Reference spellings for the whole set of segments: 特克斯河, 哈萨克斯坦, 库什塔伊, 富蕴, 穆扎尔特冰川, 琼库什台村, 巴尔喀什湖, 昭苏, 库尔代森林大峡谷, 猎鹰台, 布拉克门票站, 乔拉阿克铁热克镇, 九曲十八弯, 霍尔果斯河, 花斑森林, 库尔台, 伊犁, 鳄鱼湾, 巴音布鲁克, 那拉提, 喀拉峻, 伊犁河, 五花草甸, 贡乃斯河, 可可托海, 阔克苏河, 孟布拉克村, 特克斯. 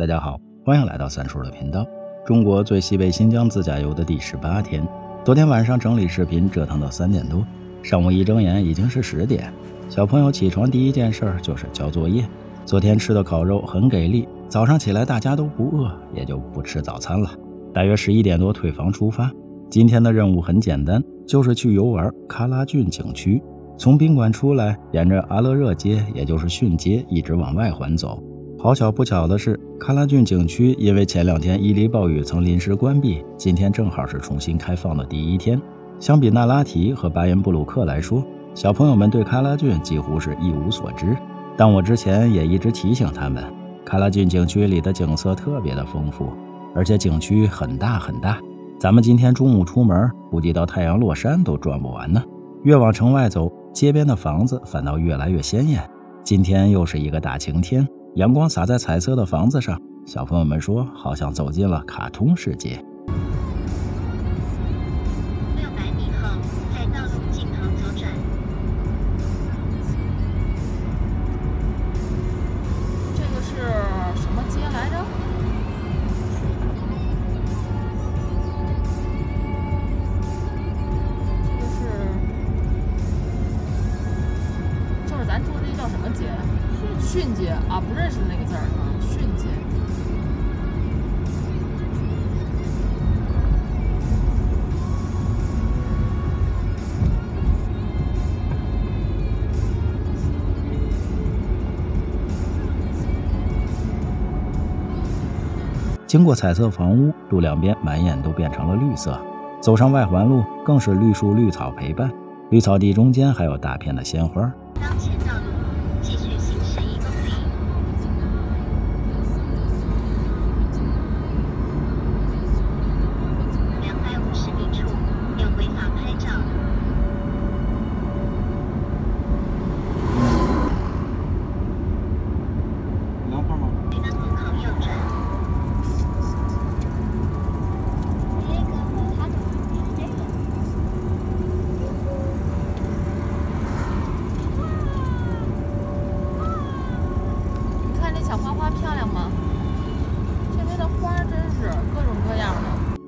大家好，欢迎来到三叔的频道。中国最西北新疆自驾游的第18天，昨天晚上整理视频折腾到3点多，上午一睁眼已经是10点。小朋友起床第一件事就是交作业。昨天吃的烤肉很给力，早上起来大家都不饿，也就不吃早餐了。大约11点多退房出发。今天的任务很简单，就是去游玩喀拉峻景区。从宾馆出来，沿着阿勒热街，也就是汛街，一直往外环走。好巧不巧的是，喀拉峻景区因为前2天伊犁暴雨曾临时关闭，今天正好是重新开放的第1天。相比那拉提和巴音布鲁克来说，小朋友们对喀拉峻几乎是一无所知。但我之前也一直提醒他们，喀拉峻景区里的景色特别的丰富，而且景区很大很大。咱们今天中午出门，估计到太阳落山都转不完呢。越往城外走，街边的房子反倒越来越鲜艳。今天又是一个大晴天，阳光洒在彩色的房子上，小朋友们说好像走进了卡通世界。600米后，在道路尽头左转。这个是什么街来着？这个是，就是咱住的这叫什么街？汛街啊，不认识那个字儿啊，汛街。经过彩色房屋，路两边满眼都变成了绿色。走上外环路，更是绿树绿草陪伴，绿草地中间还有大片的鲜花。当前道路继续行驶1公里。250米处有违法拍照。能放吗？对的，路口右转。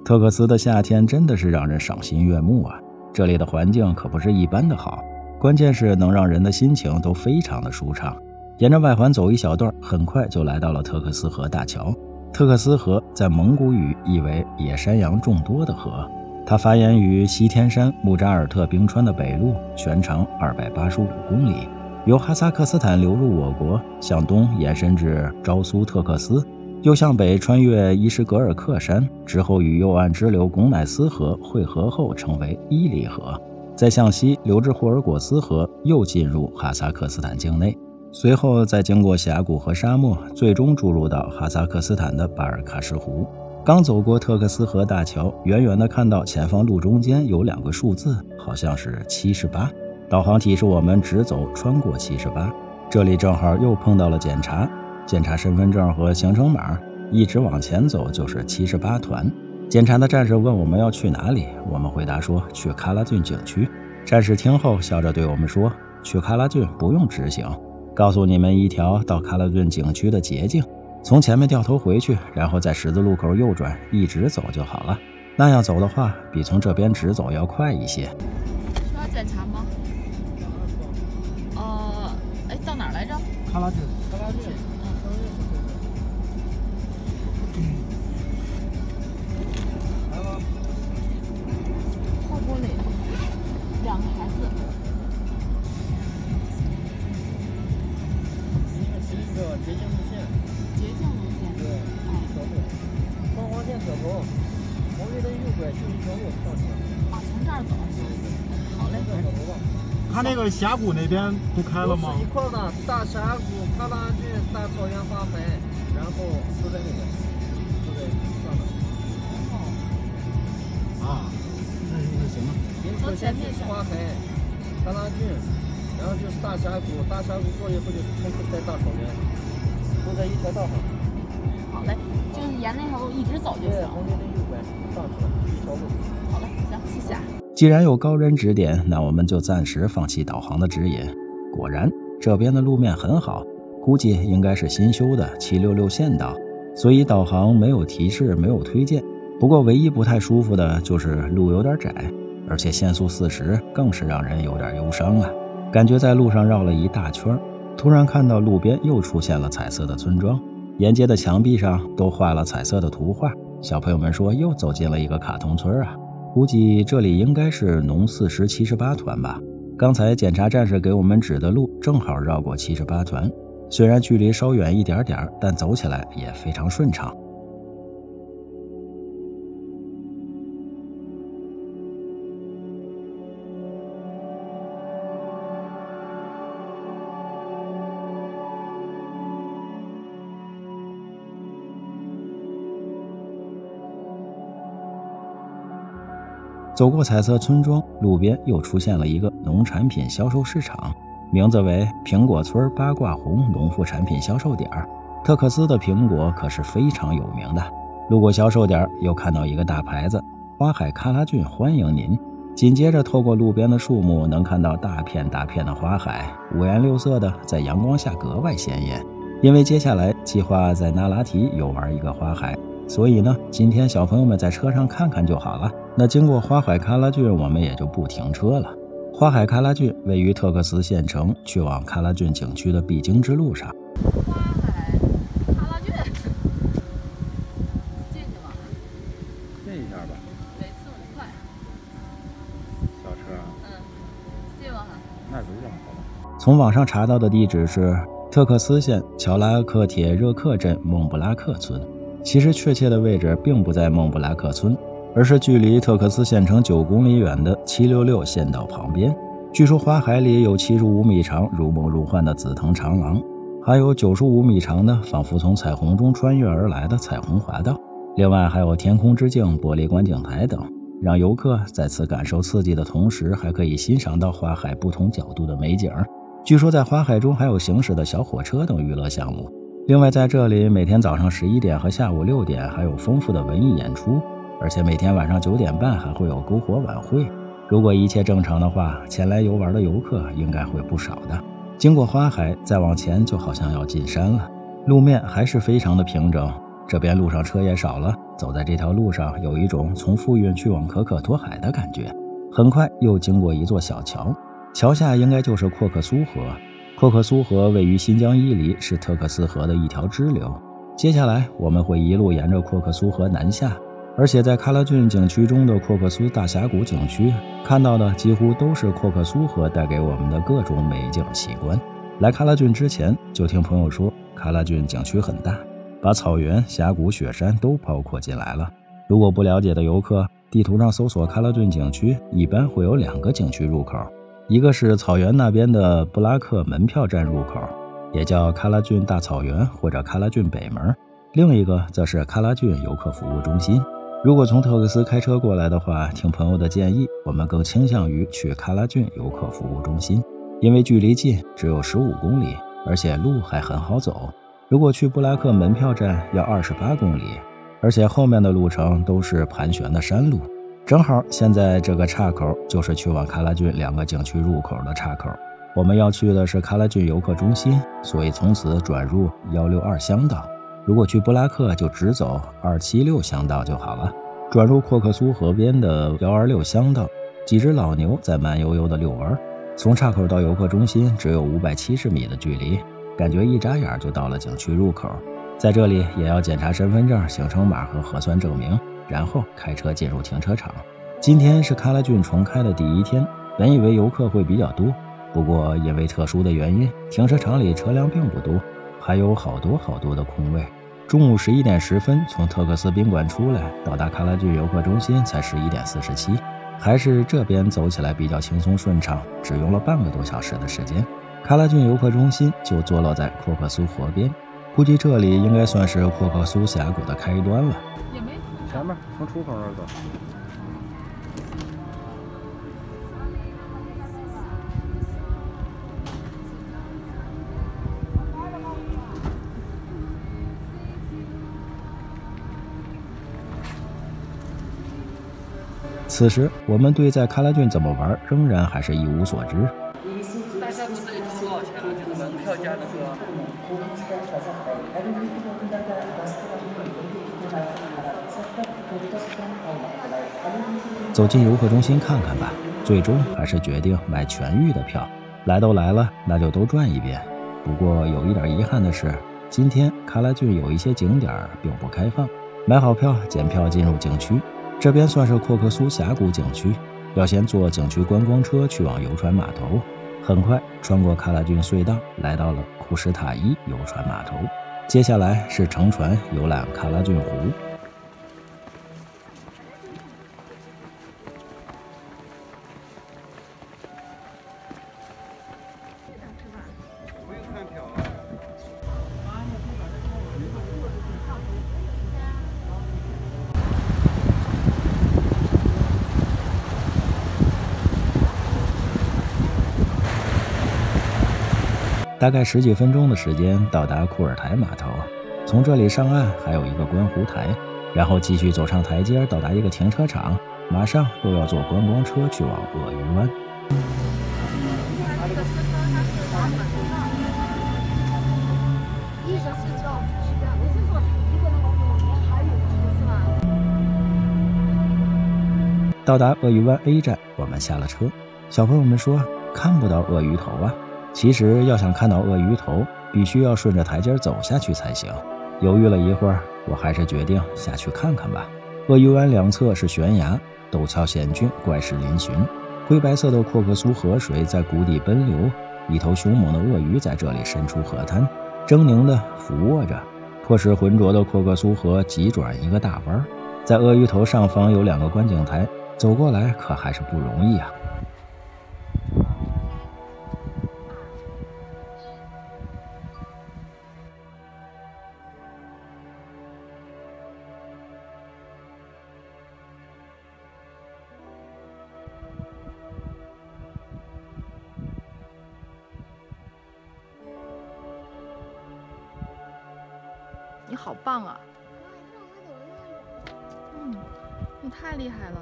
特克斯的夏天真的是让人赏心悦目啊！这里的环境可不是一般的好，关键是能让人的心情都非常的舒畅。沿着外环走一小段，很快就来到了特克斯河大桥。特克斯河在蒙古语意为野山羊众多的河，它发源于西天山穆扎尔特冰川的北麓，全长285公里，由哈萨克斯坦流入我国，向东延伸至昭苏特克斯。又向北穿越伊什格尔克山，之后与右岸支流贡乃斯河汇合后成为伊犁河，再向西流至霍尔果斯河，又进入哈萨克斯坦境内，随后再经过峡谷和沙漠，最终注入到哈萨克斯坦的巴尔喀什湖。刚走过特克斯河大桥，远远的看到前方路中间有2个数字，好像是78，导航提示我们直走穿过78，这里正好又碰到了检查。检查身份证和行程码，一直往前走就是78团。检查的战士问我们要去哪里，我们回答说去喀拉峻景区。战士听后笑着对我们说，去喀拉峻不用直行，告诉你们一条到喀拉峻景区的捷径，从前面掉头回去，然后在十字路口右转，一直走就好了。那样走的话，比从这边直走要快一些。需要检查吗？到哪儿来着？喀拉峻。喀拉峻。捷径路线，对，双黄线可红，红绿灯右拐就是左右靠前。啊，从这儿走。好嘞，走吧。他那个峡谷那边不开了吗？一块的，大峡谷、喀拉峻、大草原花盆，然后就在那边，就在上面。哦。啊，那行了。从前面是花盆，喀拉峻，然后就是大峡谷，大峡谷过以后就是冲出在大草原。都在一条道上。好嘞，就是沿那条路一直走就行。红绿灯右拐，上去了，一条路。好嘞，行，谢谢。既然有高人指点，那我们就暂时放弃导航的指引。果然，这边的路面很好，估计应该是新修的766县道。所以导航没有提示，没有推荐。不过唯一不太舒服的就是路有点窄，而且限速40更是让人有点忧伤啊！感觉在路上绕了一大圈，突然看到路边又出现了彩色的村庄，沿街的墙壁上都画了彩色的图画。小朋友们说又走进了一个卡通村啊！估计这里应该是农4078团吧。刚才检查战士给我们指的路正好绕过78团，虽然距离稍远一点点，但走起来也非常顺畅。走过彩色村庄，路边又出现了一个农产品销售市场，名字为苹果村八卦红农副产品销售点。特克斯的苹果可是非常有名的。路过销售点，又看到一个大牌子，花海喀拉郡欢迎您。紧接着透过路边的树木，能看到大片大片的花海，五颜六色的，在阳光下格外鲜艳。因为接下来计划在那拉提游玩一个花海，所以呢，今天小朋友们在车上看看就好了。那经过花海喀拉郡，我们也就不停车了。花海喀拉郡位于特克斯县城去往喀拉郡景区的必经之路上。花海喀拉郡，进去吗？进一下吧。每次5块。小车啊。嗯。进吗？那不用好吧。从网上查到的地址是特克斯县乔拉阿克铁热克镇孟布拉克村。其实确切的位置并不在孟布拉克村，而是距离特克斯县城9公里远的766县道旁边。据说花海里有75米长、如梦如幻的紫藤长廊，还有95米长的仿佛从彩虹中穿越而来的彩虹滑道，另外还有天空之镜、玻璃观景台等，让游客在此感受刺激的同时，还可以欣赏到花海不同角度的美景。据说在花海中还有行驶的小火车等娱乐项目。另外在这里每天早上11点和下午6点还有丰富的文艺演出，而且每天晚上9点半还会有篝火晚会。如果一切正常的话，前来游玩的游客应该会不少的。经过花海再往前就好像要进山了，路面还是非常的平整，这边路上车也少了，走在这条路上有一种从富蕴去往可可托海的感觉。很快又经过一座小桥，桥下应该就是阔克苏河。阔克苏河位于新疆伊犁，是特克斯河的一条支流。接下来我们会一路沿着阔克苏河南下，而且在喀拉峻景区中的阔克苏大峡谷景区看到的几乎都是阔克苏河带给我们的各种美景奇观。来喀拉峻之前就听朋友说喀拉峻景区很大，把草原、峡谷、雪山都包括进来了。如果不了解的游客，地图上搜索喀拉峻景区，一般会有2个景区入口，一个是草原那边的布拉克门票站入口，也叫喀拉峻大草原或者喀拉峻北门，另一个则是喀拉峻游客服务中心。如果从特克斯开车过来的话，听朋友的建议，我们更倾向于去喀拉峻游客服务中心，因为距离近，只有15公里，而且路还很好走。如果去布拉克门票站要28公里，而且后面的路程都是盘旋的山路。正好现在这个岔口就是去往喀拉峻2个景区入口的岔口，我们要去的是喀拉峻游客中心，所以从此转入162乡道。如果去布拉克就直走276乡道就好了。转入阔克苏河边的126乡道，几只老牛在慢悠悠的遛弯，从岔口到游客中心只有570米的距离，感觉一眨眼就到了景区入口。在这里也要检查身份证、行程码和核酸证明，然后开车进入停车场。今天是喀拉峻重开的第一天，本以为游客会比较多，不过因为特殊的原因，停车场里车辆并不多，还有好多的空位。中午11点10分从特克斯宾馆出来，到达喀拉峻游客中心才11点47，还是这边走起来比较轻松顺畅，只用了半个多小时的时间。喀拉峻游客中心就坐落在阔克苏河边，估计这里应该算是阔克苏峡谷的开端了。前面从出口那儿走。此时，我们对在喀拉峻怎么玩仍然还是一无所知。大峡谷这里通过前面就是门票加的车。走进游客中心看看吧，最终还是决定买全域的票。来都来了，那就都转一遍。不过有一点遗憾的是，今天喀拉峻有一些景点并不开放。买好票，检票进入景区。这边算是阔克苏峡谷景区，要先坐景区观光车去往游船码头。很快穿过喀拉峻隧道，来到了库什塔伊游船码头。接下来是乘船游览喀拉峻湖。大概十几分钟的时间到达库尔台码头，从这里上岸还有一个观湖台，然后继续走上台阶到达一个停车场，马上又要坐观光车去往鳄鱼湾。到达鳄鱼湾 A 站，我们下了车。小朋友们说看不到鳄鱼头啊。其实要想看到鳄鱼头，必须要顺着台阶走下去才行。犹豫了一会儿，我还是决定下去看看吧。鳄鱼湾两侧是悬崖，陡峭险峻，怪石嶙峋。灰白色的阔克苏河水在谷底奔流，一头凶猛的鳄鱼在这里伸出河滩，狰狞地俯卧着，迫使浑浊的阔克苏河急转一个大弯。在鳄鱼头上方有两个观景台，走过来可还是不容易啊。你好棒啊！你太厉害了。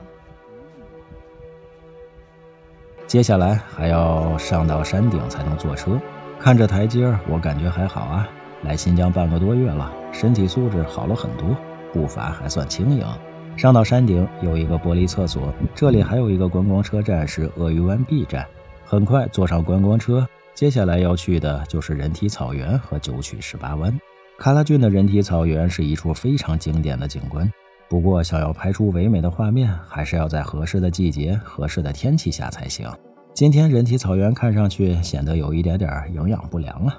接下来还要上到山顶才能坐车。看着台阶，我感觉还好啊。来新疆半个多月了，身体素质好了很多，步伐还算轻盈。上到山顶有一个玻璃厕所，这里还有一个观光车站是鳄鱼湾 B 站。很快坐上观光车，接下来要去的就是人体草原和九曲十八弯。喀拉峻的人体草原是一处非常经典的景观，不过想要拍出唯美的画面，还是要在合适的季节、合适的天气下才行。今天人体草原看上去显得有一点点营养不良啊。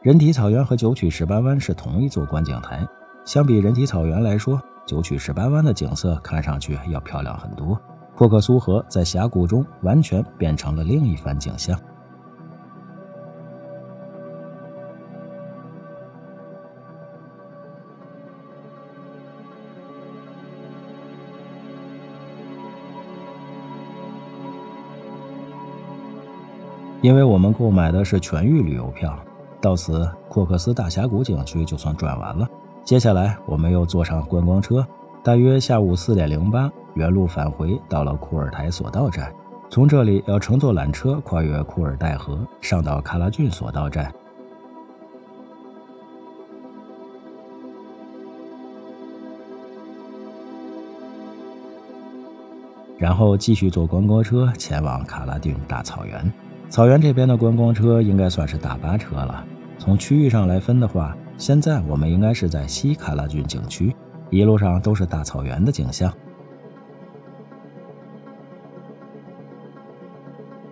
人体草原和九曲十八弯是同一座观景台，相比人体草原来说，九曲十八弯的景色看上去要漂亮很多，阔克苏河在峡谷中完全变成了另一番景象。因为我们购买的是全域旅游票，到此阔克斯大峡谷景区就算转完了。接下来我们又坐上观光车，大约下午4:08，原路返回到了库尔台索道站。从这里要乘坐缆车跨越库尔代河，上到喀拉峻索道站。然后继续坐观光车前往喀拉峻大草原。草原这边的观光车应该算是大巴车了，从区域上来分的话，现在我们应该是在西喀拉峻景区，一路上都是大草原的景象。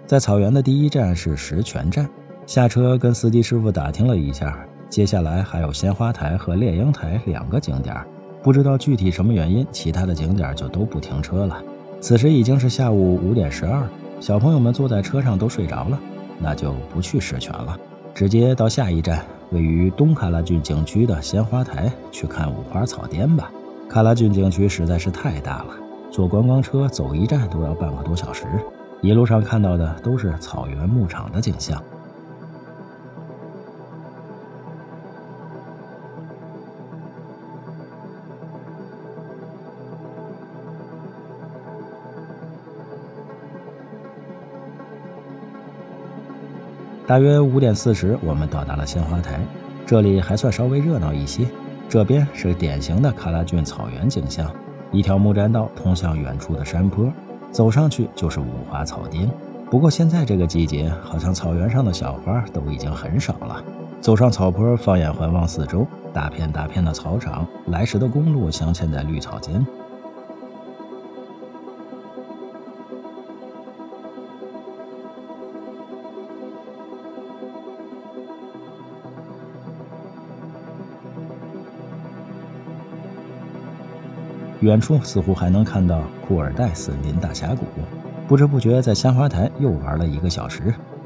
在草原的第一站是石泉站，下车跟司机师傅打听了一下，接下来还有鲜花台和猎鹰台两个景点，不知道具体什么原因，其他的景点就都不停车了。此时已经是下午5:12，小朋友们坐在车上都睡着了，那就不去石泉了，直接到下一站。位于东喀拉峻景区的鲜花台去看五花草甸吧。喀拉峻景区实在是太大了，坐观光车走一站都要半个多小时，一路上看到的都是草原牧场的景象。大约5点40，我们到达了鲜花台，这里还算稍微热闹一些。这边是典型的喀拉峻草原景象，一条木栈道通向远处的山坡，走上去就是五花草甸。不过现在这个季节，好像草原上的小花都已经很少了。走上草坡，放眼环望四周，大片大片的草场，来时的公路镶嵌在绿草间。远处似乎还能看到库尔代森林大峡谷。不知不觉在鲜花台又玩了1个小时。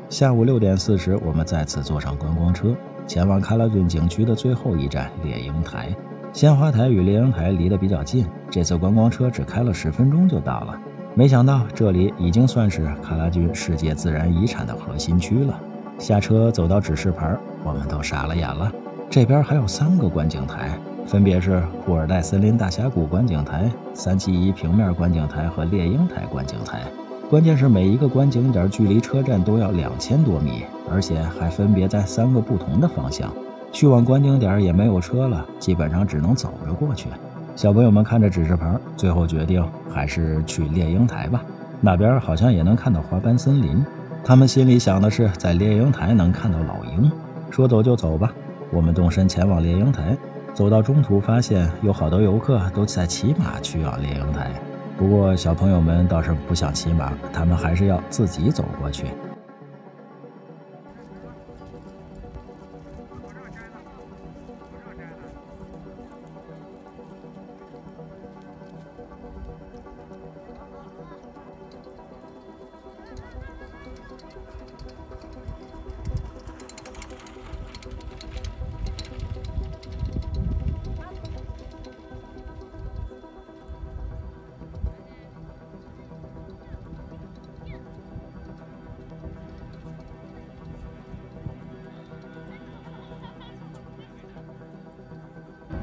下午6点40，我们再次坐上观光车，前往喀拉峻景区的最后一站猎鹰台。鲜花台与猎鹰台离得比较近，这次观光车只开了10分钟就到了。没想到这里已经算是喀拉峻世界自然遗产的核心区了。下车走到指示牌，我们都傻了眼了，这边还有3个观景台。分别是库尔代森林大峡谷观景台、371平面观景台和猎鹰台观景台。关键是每一个观景点距离车站都要2000多米，而且还分别在3个不同的方向。去往观景点也没有车了，基本上只能走着过去。小朋友们看着指示牌，最后决定还是去猎鹰台吧，那边好像也能看到花斑森林。他们心里想的是在猎鹰台能看到老鹰，说走就走吧。我们动身前往猎鹰台。走到中途发现有好多游客都在骑马去往猎鹰台，不过小朋友们倒是不想骑马，他们还是要自己走过去。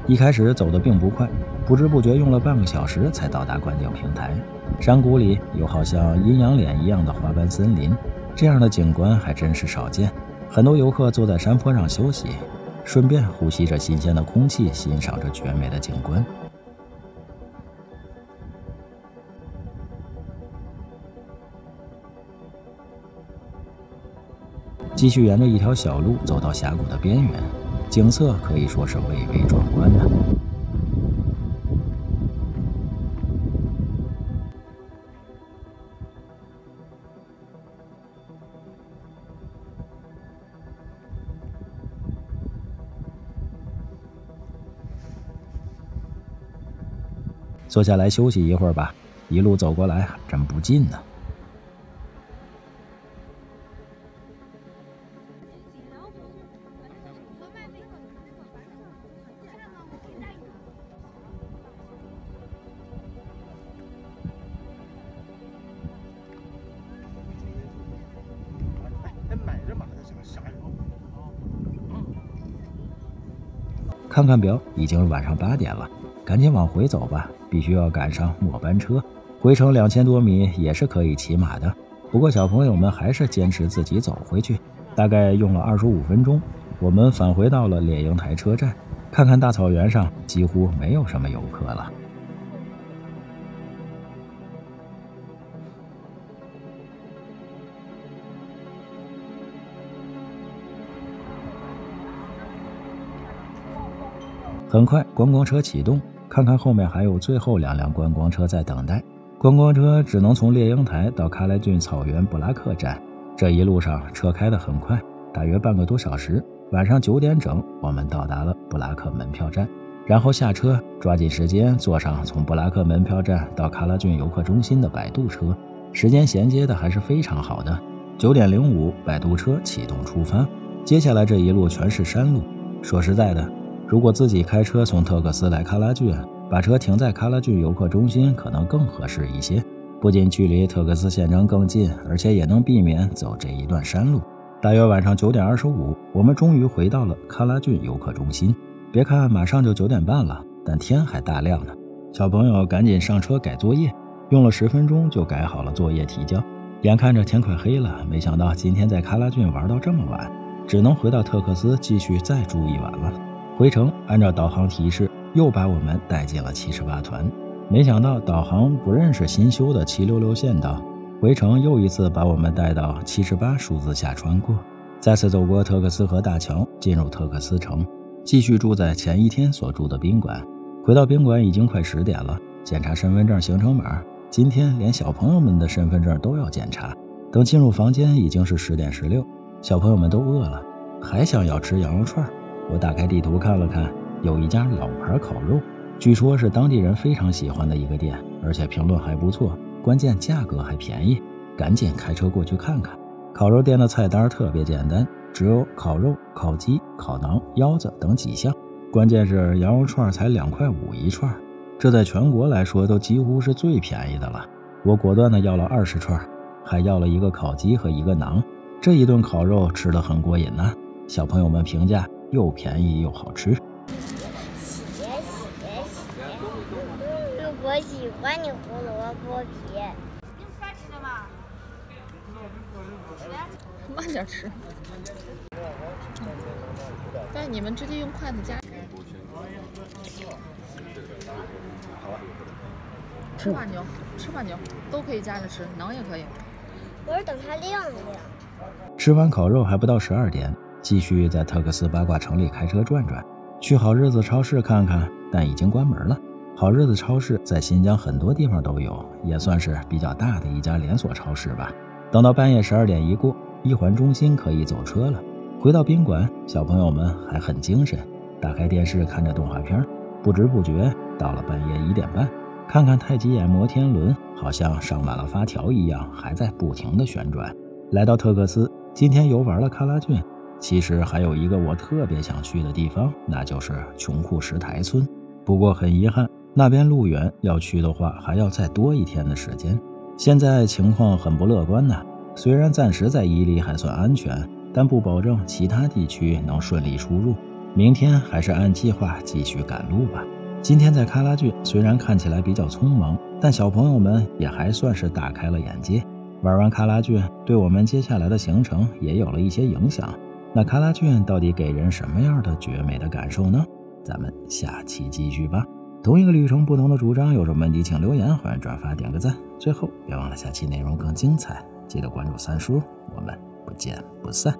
一开始走得并不快，不知不觉用了半个小时才到达观景平台。山谷里有好像阴阳脸一样的花斑森林，这样的景观还真是少见。很多游客坐在山坡上休息，顺便呼吸着新鲜的空气，欣赏着绝美的景观。继续沿着一条小路走到峡谷的边缘。景色可以说是蔚为壮观的。坐下来休息一会儿吧，一路走过来还真不近呢。看看表，已经晚上8点了，赶紧往回走吧，必须要赶上末班车。回程2000多米也是可以骑马的，不过小朋友们还是坚持自己走回去，大概用了25分钟。我们返回到了猎鹰台车站，看看大草原上几乎没有什么游客了。很快，观光车启动，看看后面还有最后2辆观光车在等待。观光车只能从猎鹰台到喀拉峻草原布拉克站。这一路上车开得很快，大约半个多小时。晚上9点整，我们到达了布拉克门票站，然后下车，抓紧时间坐上从布拉克门票站到喀拉峻游客中心的摆渡车。时间衔接的还是非常好的。9点05，摆渡车启动出发。接下来这一路全是山路，说实在的，如果自己开车从特克斯来喀拉峻，把车停在喀拉峻游客中心可能更合适一些。不仅距离特克斯县城更近，而且也能避免走这一段山路。大约晚上9点25，我们终于回到了喀拉峻游客中心。别看马上就9点半了，但天还大亮呢。小朋友赶紧上车改作业，用了10分钟就改好了作业提交。眼看着天快黑了，没想到今天在喀拉峻玩到这么晚，只能回到特克斯继续再住一晚了。回程按照导航提示，又把我们带进了78团。没想到导航不认识新修的766县道，回程又一次把我们带到78数字下穿过，再次走过特克斯河大桥，进入特克斯城，继续住在前一天所住的宾馆。回到宾馆已经快10点了，检查身份证、行程码。今天连小朋友们的身份证都要检查。等进入房间已经是10点16，小朋友们都饿了，还想要吃羊肉串。我打开地图看了看，有一家老牌烤肉，据说是当地人非常喜欢的一个店，而且评论还不错，关键价格还便宜，赶紧开车过去看看。烤肉店的菜单特别简单，只有烤肉、烤鸡、烤馕、腰子等几项，关键是羊肉串才2.5块一串。这在全国来说都几乎是最便宜的了。我果断的要了20串，还要了一个烤鸡和一个馕。这一顿烤肉吃得很过瘾啊，小朋友们评价又便宜又好吃。我喜欢你胡萝卜皮。你不饭吃的吗？慢点吃。但你们直接用筷子夹。吃吧牛，吃吧牛，都可以夹着吃，馕也可以。我是等它晾一晾。吃完烤肉还不到12点，继续在特克斯八卦城里开车转转，去好日子超市看看，但已经关门了。好日子超市在新疆很多地方都有，也算是比较大的一家连锁超市吧。等到半夜12点一过，一环中心可以走车了。回到宾馆，小朋友们还很精神，打开电视看着动画片，不知不觉到了半夜1点半。看看太极眼摩天轮，好像上满了发条一样，还在不停的旋转。来到特克斯，今天游玩了喀拉峻，其实还有一个我特别想去的地方，那就是琼库什台村。不过很遗憾，那边路远，要去的话还要再多1天的时间。现在情况很不乐观呐，虽然暂时在伊犁还算安全，但不保证其他地区能顺利出入。明天还是按计划继续赶路吧。今天在喀拉峻虽然看起来比较匆忙，但小朋友们也还算是大开了眼界。玩完喀拉峻，对我们接下来的行程也有了一些影响。那喀拉峻到底给人什么样的绝美的感受呢？咱们下期继续吧。同一个旅程，不同的主张，有什么问题请留言，欢迎转发点个赞。最后别忘了下期内容更精彩，记得关注三叔，我们不见不散。